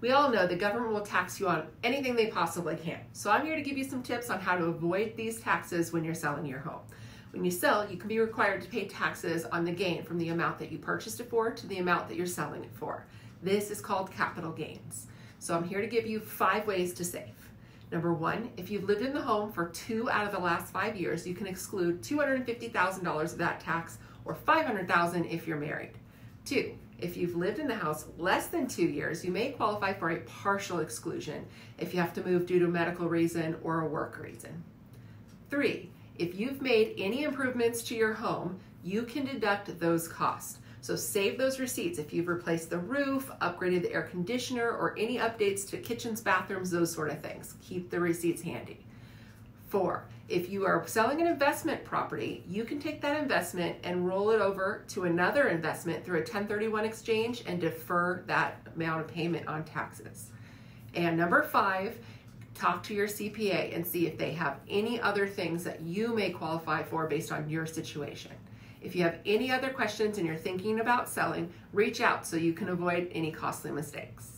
We all know the government will tax you on anything they possibly can. So I'm here to give you some tips on how to avoid these taxes when you're selling your home. When you sell, you can be required to pay taxes on the gain from the amount that you purchased it for to the amount that you're selling it for. This is called capital gains. So I'm here to give you 5 ways to save. Number 1, if you've lived in the home for 2 out of the last 5 years, you can exclude $250,000 of that tax, or $500,000 if you're married. 2, if you've lived in the house less than 2 years, you may qualify for a partial exclusion if you have to move due to a medical reason or a work reason. 3, if you've made any improvements to your home, you can deduct those costs. So save those receipts if you've replaced the roof, upgraded the air conditioner, or any updates to kitchens, bathrooms, those sort of things. Keep the receipts handy. 4, if you are selling an investment property, you can take that investment and roll it over to another investment through a 1031 exchange and defer that amount of payment on taxes. And number 5, talk to your CPA and see if they have any other things that you may qualify for based on your situation. If you have any other questions and you're thinking about selling, reach out so you can avoid any costly mistakes.